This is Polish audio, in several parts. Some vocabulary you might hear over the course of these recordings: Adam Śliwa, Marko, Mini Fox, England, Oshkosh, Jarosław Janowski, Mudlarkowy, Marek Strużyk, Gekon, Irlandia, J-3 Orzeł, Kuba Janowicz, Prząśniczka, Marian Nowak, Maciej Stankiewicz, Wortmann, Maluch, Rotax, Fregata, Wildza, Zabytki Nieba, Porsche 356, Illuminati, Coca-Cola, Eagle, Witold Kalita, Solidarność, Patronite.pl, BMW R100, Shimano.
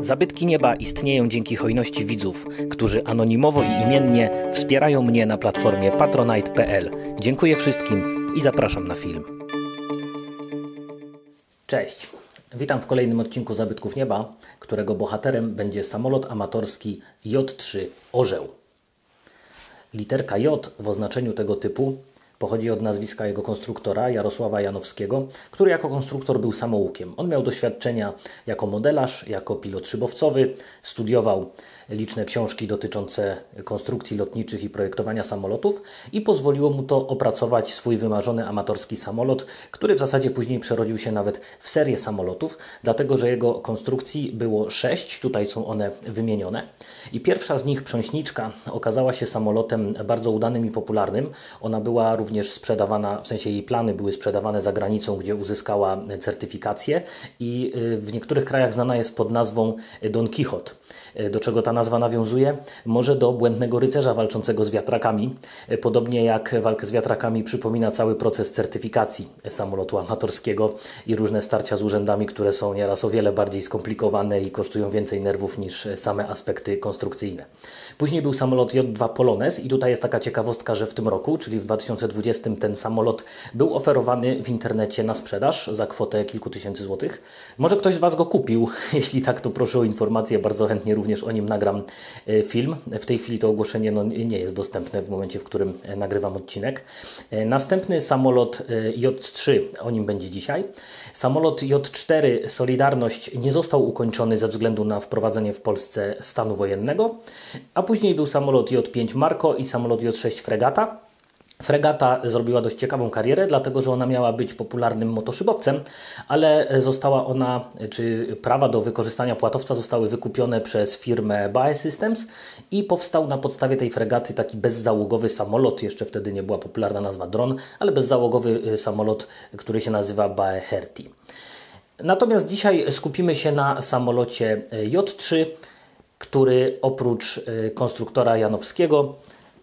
Zabytki Nieba istnieją dzięki hojności widzów, którzy anonimowo i imiennie wspierają mnie na platformie Patronite.pl. Dziękuję wszystkim i zapraszam na film. Cześć, witam w kolejnym odcinku Zabytków Nieba, którego bohaterem będzie samolot amatorski J-3 Orzeł. Literka J w oznaczeniu tego typu pochodzi od nazwiska jego konstruktora, Jarosława Janowskiego, który jako konstruktor był samoukiem. On miał doświadczenia jako modelarz, jako pilot szybowcowy, studiował liczne książki dotyczące konstrukcji lotniczych i projektowania samolotów i pozwoliło mu to opracować swój wymarzony amatorski samolot, który w zasadzie później przerodził się nawet w serię samolotów, dlatego że jego konstrukcji było 6, tutaj są one wymienione. I pierwsza z nich, Prząśniczka, okazała się samolotem bardzo udanym i popularnym. Ona była również sprzedawana, w sensie jej plany były sprzedawane za granicą, gdzie uzyskała certyfikację i w niektórych krajach znana jest pod nazwą Don Quichot. Do czego ta nazwa nawiązuje? Może do błędnego rycerza walczącego z wiatrakami. Podobnie jak walkę z wiatrakami przypomina cały proces certyfikacji samolotu amatorskiego i różne starcia z urzędami, które są nieraz o wiele bardziej skomplikowane i kosztują więcej nerwów niż same aspekty konstrukcyjne. Później był samolot J-2 Polonez i tutaj jest taka ciekawostka, że w tym roku, czyli w 2020, ten samolot był oferowany w internecie na sprzedaż za kwotę kilku tysięcy złotych. Może ktoś z Was go kupił? Jeśli tak, to proszę o informację, bardzo chętnie również o nim nagram film. W tej chwili to ogłoszenie nie jest dostępne w momencie, w którym nagrywam odcinek. Następny samolot J-3, o nim będzie dzisiaj. Samolot J-4 Solidarność nie został ukończony ze względu na wprowadzenie w Polsce stanu wojennego, a później był samolot J-5 Marko i samolot J-6 Fregata. Fregata zrobiła dość ciekawą karierę, dlatego że ona miała być popularnym motoszybowcem, ale została ona, czy prawa do wykorzystania płatowca zostały wykupione przez firmę BAE Systems i powstał na podstawie tej fregaty taki bezzałogowy samolot, jeszcze wtedy nie była popularna nazwa dron, ale bezzałogowy samolot, który się nazywa BAE Hertie. Natomiast dzisiaj skupimy się na samolocie J-3, który oprócz konstruktora Janowskiego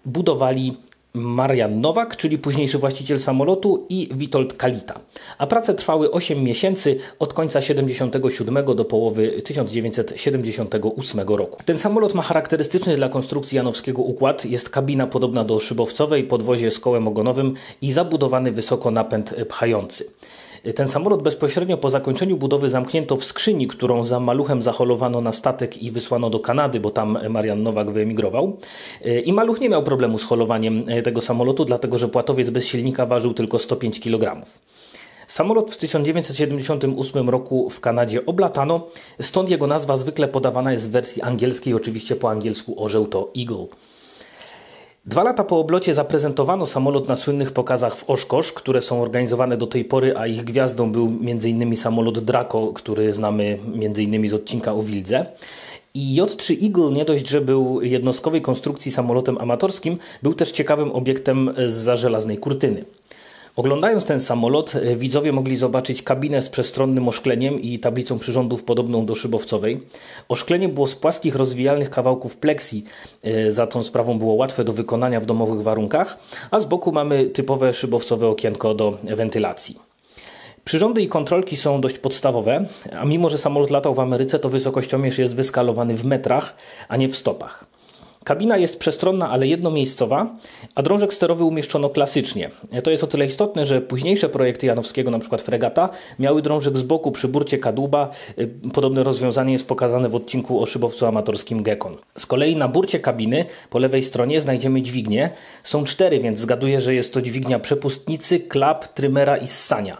budowali Marian Nowak, czyli późniejszy właściciel samolotu, i Witold Kalita. A prace trwały 8 miesięcy od końca 1977 do połowy 1978 roku. Ten samolot ma charakterystyczny dla konstrukcji Janowskiego układ. Jest kabina podobna do szybowcowej, podwozie z kołem ogonowym i zabudowany wysoko napęd pchający. Ten samolot bezpośrednio po zakończeniu budowy zamknięto w skrzyni, którą za Maluchem zaholowano na statek i wysłano do Kanady, bo tam Marian Nowak wyemigrował. I Maluch nie miał problemu z holowaniem tego samolotu, dlatego że płatowiec bez silnika ważył tylko 105 kg. Samolot w 1978 roku w Kanadzie oblatano, stąd jego nazwa zwykle podawana jest w wersji angielskiej, oczywiście po angielsku orzeł to Eagle. 2 lata po oblocie zaprezentowano samolot na słynnych pokazach w Oshkosh, które są organizowane do tej pory, a ich gwiazdą był m.in. samolot Draco, który znamy m.in. z odcinka o Wildze. I J-3 Eagle nie dość, że był jednostkowej konstrukcji samolotem amatorskim, był też ciekawym obiektem zza żelaznej kurtyny. Oglądając ten samolot, widzowie mogli zobaczyć kabinę z przestronnym oszkleniem i tablicą przyrządów podobną do szybowcowej. Oszklenie było z płaskich, rozwijalnych kawałków pleksji, za tą sprawą było łatwe do wykonania w domowych warunkach, a z boku mamy typowe szybowcowe okienko do wentylacji. Przyrządy i kontrolki są dość podstawowe, a mimo że samolot latał w Ameryce, to wysokościomierz jest wyskalowany w metrach, a nie w stopach. Kabina jest przestronna, ale jednomiejscowa, a drążek sterowy umieszczono klasycznie. To jest o tyle istotne, że późniejsze projekty Janowskiego, np. Fregata, miały drążek z boku przy burcie kadłuba. Podobne rozwiązanie jest pokazane w odcinku o szybowcu amatorskim Gekon. Z kolei na burcie kabiny po lewej stronie znajdziemy dźwignię. Są 4, więc zgaduję, że jest to dźwignia przepustnicy, klap, trymera i ssania.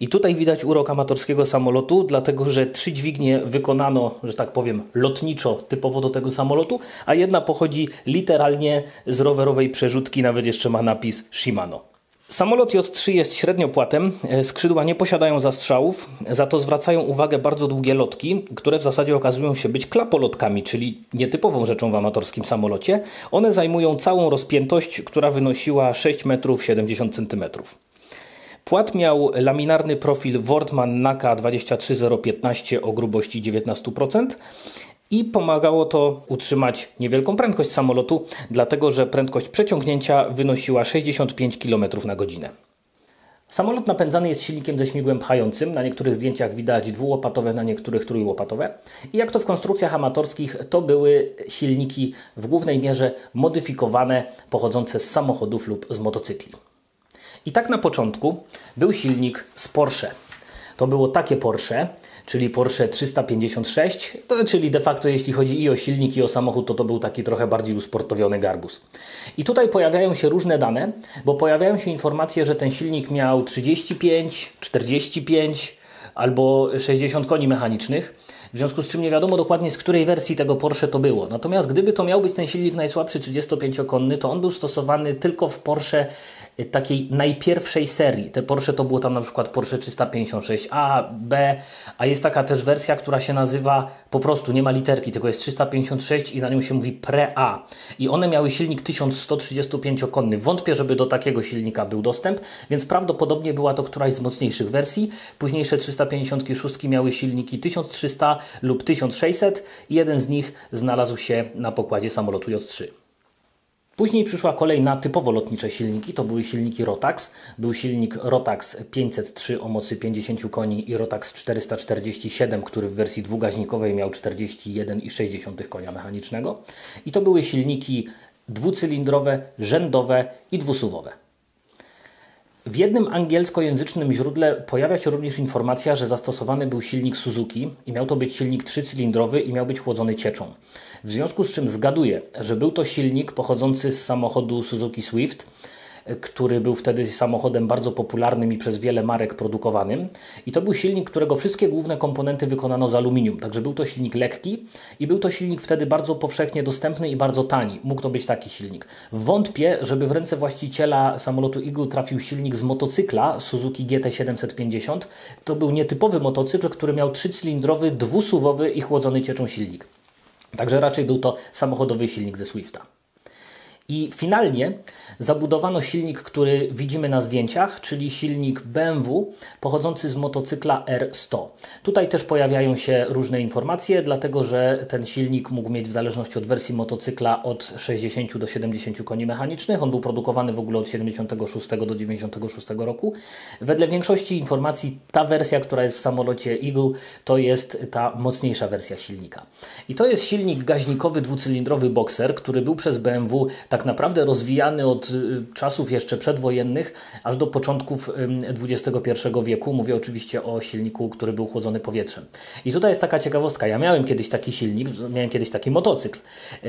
I tutaj widać urok amatorskiego samolotu, dlatego że 3 dźwignie wykonano, że tak powiem, lotniczo, typowo do tego samolotu, a jedna pochodzi literalnie z rowerowej przerzutki, nawet jeszcze ma napis Shimano. Samolot J-3 jest średniopłatem, skrzydła nie posiadają zastrzałów, za to zwracają uwagę bardzo długie lotki, które w zasadzie okazują się być klapolotkami, czyli nietypową rzeczą w amatorskim samolocie. One zajmują całą rozpiętość, która wynosiła 6,70 m. Płat miał laminarny profil Wortmann NACA 23015 o grubości 19% i pomagało to utrzymać niewielką prędkość samolotu, dlatego że prędkość przeciągnięcia wynosiła 65 km/h. Samolot napędzany jest silnikiem ze śmigłem pchającym, na niektórych zdjęciach widać dwułopatowe, na niektórych trójłopatowe. I jak to w konstrukcjach amatorskich, to były silniki w głównej mierze modyfikowane, pochodzące z samochodów lub z motocykli. I tak na początku był silnik z Porsche. To było takie Porsche, czyli Porsche 356, czyli de facto jeśli chodzi i o silnik, i o samochód, to był taki trochę bardziej usportowiony garbus. I tutaj pojawiają się różne dane, bo pojawiają się informacje, że ten silnik miał 35, 45 albo 60 koni mechanicznych, w związku z czym nie wiadomo dokładnie, z której wersji tego Porsche to było. Natomiast gdyby to miał być ten silnik najsłabszy, 35-konny, to on był stosowany tylko w Porsche takiej najpierwszej serii. Te Porsche to było tam na przykład Porsche 356A, B, a jest taka też wersja, która się nazywa po prostu, nie ma literki, tylko jest 356 i na nią się mówi Pre-A. I one miały silnik 1135-konny. Wątpię, żeby do takiego silnika był dostęp, więc prawdopodobnie była to któraś z mocniejszych wersji. Późniejsze 356 miały silniki 1300 lub 1600 i jeden z nich znalazł się na pokładzie samolotu J-3. Później przyszła kolej na typowo lotnicze silniki, to były silniki Rotax. Był silnik Rotax 503 o mocy 50 koni i Rotax 447, który w wersji dwugaźnikowej miał 41,6 konia mechanicznego. I to były silniki dwucylindrowe, rzędowe i dwusuwowe. W jednym angielskojęzycznym źródle pojawia się również informacja, że zastosowany był silnik Suzuki i miał to być silnik trzycylindrowy i miał być chłodzony cieczą. W związku z czym zgaduję, że był to silnik pochodzący z samochodu Suzuki Swift, który był wtedy samochodem bardzo popularnym i przez wiele marek produkowanym. I to był silnik, którego wszystkie główne komponenty wykonano z aluminium. Także był to silnik lekki i był to silnik wtedy bardzo powszechnie dostępny i bardzo tani. Mógł to być taki silnik. Wątpię, żeby w ręce właściciela samolotu Eagle trafił silnik z motocykla Suzuki GT 750. To był nietypowy motocykl, który miał trzycylindrowy, dwusuwowy i chłodzony cieczą silnik. Także raczej był to samochodowy silnik ze Swifta. I finalnie zabudowano silnik, który widzimy na zdjęciach, czyli silnik BMW pochodzący z motocykla R100. Tutaj też pojawiają się różne informacje, dlatego że ten silnik mógł mieć w zależności od wersji motocykla od 60 do 70 koni mechanicznych. On był produkowany w ogóle od 76 do 96 roku. Wedle większości informacji ta wersja, która jest w samolocie Eagle, to jest ta mocniejsza wersja silnika. I to jest silnik gaźnikowy dwucylindrowy Boxer, który był przez BMW tak naprawdę rozwijany od czasów jeszcze przedwojennych aż do początków XXI wieku. Mówię oczywiście o silniku, który był chłodzony powietrzem. I tutaj jest taka ciekawostka. Ja miałem kiedyś taki silnik, miałem kiedyś taki motocykl.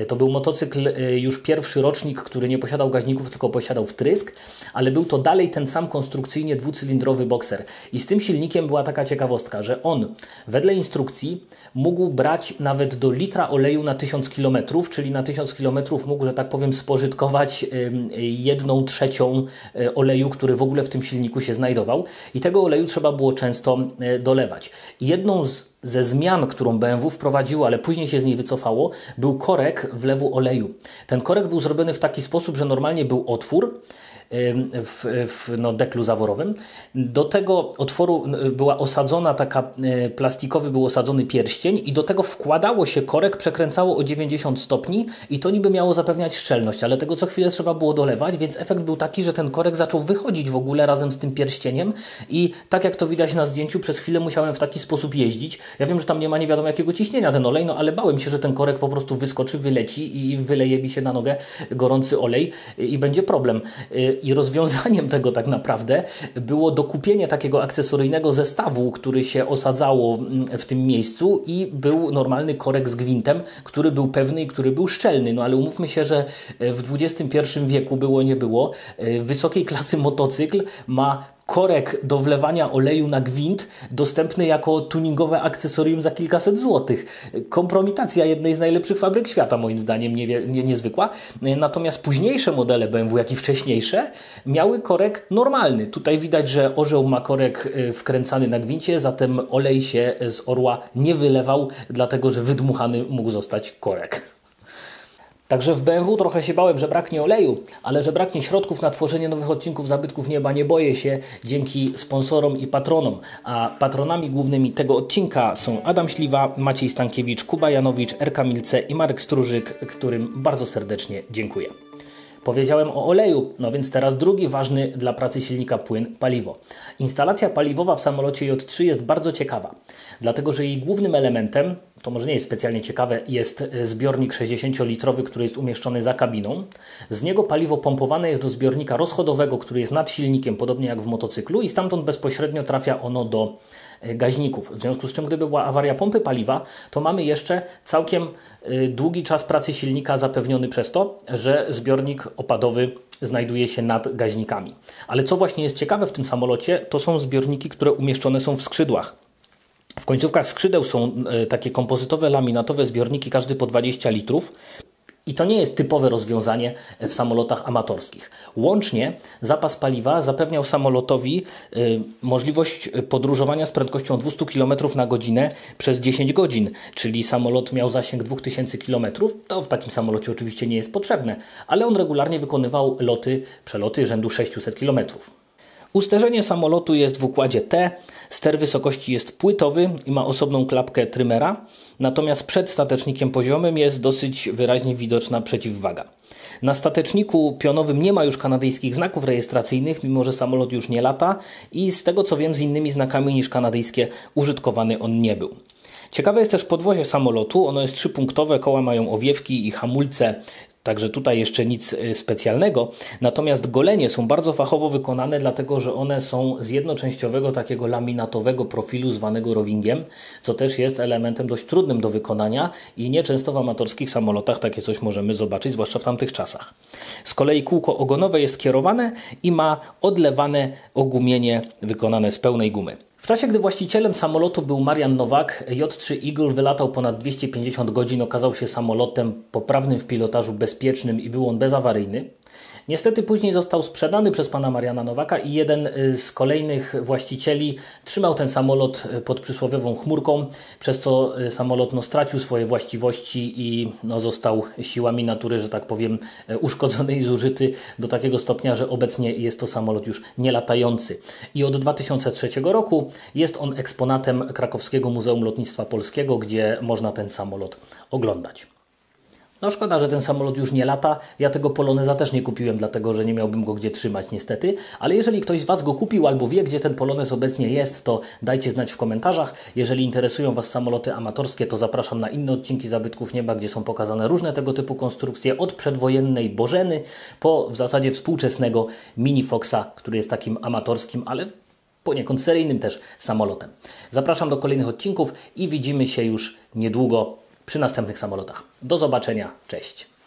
To był motocykl już pierwszy rocznik, który nie posiadał gaźników, tylko posiadał wtrysk, ale był to dalej ten sam konstrukcyjnie dwucylindrowy Boxer. I z tym silnikiem była taka ciekawostka, że on wedle instrukcji mógł brać nawet do litra oleju na 1000 km, czyli na 1000 km mógł, że tak powiem, spożytkować 1/3 oleju, który w ogóle w tym silniku się znajdował, i tego oleju trzeba było często dolewać. Jedną ze zmian, którą BMW wprowadziło, ale później się z niej wycofało, był korek wlewu oleju. Ten korek był zrobiony w taki sposób, że normalnie był otwór w deklu zaworowym. Do tego otworu była osadzona taka, plastikowy był osadzony pierścień i do tego wkładało się korek, przekręcało o 90 stopni i to niby miało zapewniać szczelność, ale tego co chwilę trzeba było dolewać, więc efekt był taki, że ten korek zaczął wychodzić w ogóle razem z tym pierścieniem i tak jak to widać na zdjęciu, przez chwilę musiałem w taki sposób jeździć. Ja wiem, że tam nie ma nie wiadomo jakiego ciśnienia ten olej, no ale bałem się, że ten korek po prostu wyskoczy, wyleci i wyleje mi się na nogę gorący olej i będzie problem. I rozwiązaniem tego tak naprawdę było dokupienie takiego akcesoryjnego zestawu, który się osadzało w tym miejscu i był normalny korek z gwintem, który był pewny i który był szczelny. No ale umówmy się, że w XXI wieku było nie było. Wysokiej klasy motocykl ma korek do wlewania oleju na gwint dostępny jako tuningowe akcesorium za kilkaset złotych. Kompromitacja jednej z najlepszych fabryk świata, moim zdaniem, niezwykła. Natomiast późniejsze modele BMW, jak i wcześniejsze, miały korek normalny. Tutaj widać, że orzeł ma korek wkręcany na gwincie, zatem olej się z orła nie wylewał, dlatego że wydmuchany mógł zostać korek. Także w BMW trochę się bałem, że braknie oleju, ale że braknie środków na tworzenie nowych odcinków Zabytków Nieba nie boję się, dzięki sponsorom i patronom. A patronami głównymi tego odcinka są Adam Śliwa, Maciej Stankiewicz, Kuba Janowicz, Erka Milce i Marek Strużyk, którym bardzo serdecznie dziękuję. Powiedziałem o oleju, no więc teraz drugi ważny dla pracy silnika płyn – paliwo. Instalacja paliwowa w samolocie J-3 jest bardzo ciekawa, dlatego że jej głównym elementem, to może nie jest specjalnie ciekawe, jest zbiornik 60-litrowy, który jest umieszczony za kabiną. Z niego paliwo pompowane jest do zbiornika rozchodowego, który jest nad silnikiem, podobnie jak w motocyklu, i stamtąd bezpośrednio trafia ono do gaźników. W związku z czym, gdyby była awaria pompy paliwa, to mamy jeszcze całkiem długi czas pracy silnika zapewniony przez to, że zbiornik opadowy znajduje się nad gaźnikami. Ale co właśnie jest ciekawe w tym samolocie, to są zbiorniki, które umieszczone są w skrzydłach. W końcówkach skrzydeł są takie kompozytowe, laminatowe zbiorniki, każdy po 20 litrów. I to nie jest typowe rozwiązanie w samolotach amatorskich. Łącznie zapas paliwa zapewniał samolotowi możliwość podróżowania z prędkością 200 km na godzinę przez 10 godzin, czyli samolot miał zasięg 2000 km. To w takim samolocie oczywiście nie jest potrzebne, ale on regularnie wykonywał loty, przeloty rzędu 600 km. Usterzenie samolotu jest w układzie T, ster wysokości jest płytowy i ma osobną klapkę trymera, natomiast przed statecznikiem poziomym jest dosyć wyraźnie widoczna przeciwwaga. Na stateczniku pionowym nie ma już kanadyjskich znaków rejestracyjnych, mimo że samolot już nie lata i z tego co wiem z innymi znakami niż kanadyjskie użytkowany on nie był. Ciekawe jest też podwozie samolotu, ono jest trzypunktowe, koła mają owiewki i hamulce, także tutaj jeszcze nic specjalnego, natomiast golenie są bardzo fachowo wykonane, dlatego że one są z jednoczęściowego takiego laminatowego profilu zwanego rowingiem, co też jest elementem dość trudnym do wykonania i nieczęsto w amatorskich samolotach takie coś możemy zobaczyć, zwłaszcza w tamtych czasach. Z kolei kółko ogonowe jest kierowane i ma odlewane ogumienie wykonane z pełnej gumy. W czasie, gdy właścicielem samolotu był Marian Nowak, J-3 Eagle wylatał ponad 250 godzin, okazał się samolotem poprawnym w pilotażu, bezpiecznym i był on bezawaryjny. Niestety później został sprzedany przez pana Mariana Nowaka i jeden z kolejnych właścicieli trzymał ten samolot pod przysłowiową chmurką, przez co samolot stracił swoje właściwości i został siłami natury, że tak powiem, uszkodzony i zużyty do takiego stopnia, że obecnie jest to samolot już nielatający. I od 2003 roku jest on eksponatem Krakowskiego Muzeum Lotnictwa Polskiego, gdzie można ten samolot oglądać. No szkoda, że ten samolot już nie lata. Ja tego Poloneza też nie kupiłem, dlatego że nie miałbym go gdzie trzymać niestety. Ale jeżeli ktoś z Was go kupił albo wie, gdzie ten Polonez obecnie jest, to dajcie znać w komentarzach. Jeżeli interesują Was samoloty amatorskie, to zapraszam na inne odcinki Zabytków Nieba, gdzie są pokazane różne tego typu konstrukcje od przedwojennej Bożeny po w zasadzie współczesnego Mini Foxa, który jest takim amatorskim, ale poniekąd seryjnym też samolotem. Zapraszam do kolejnych odcinków i widzimy się już niedługo przy następnych samolotach. Do zobaczenia, cześć!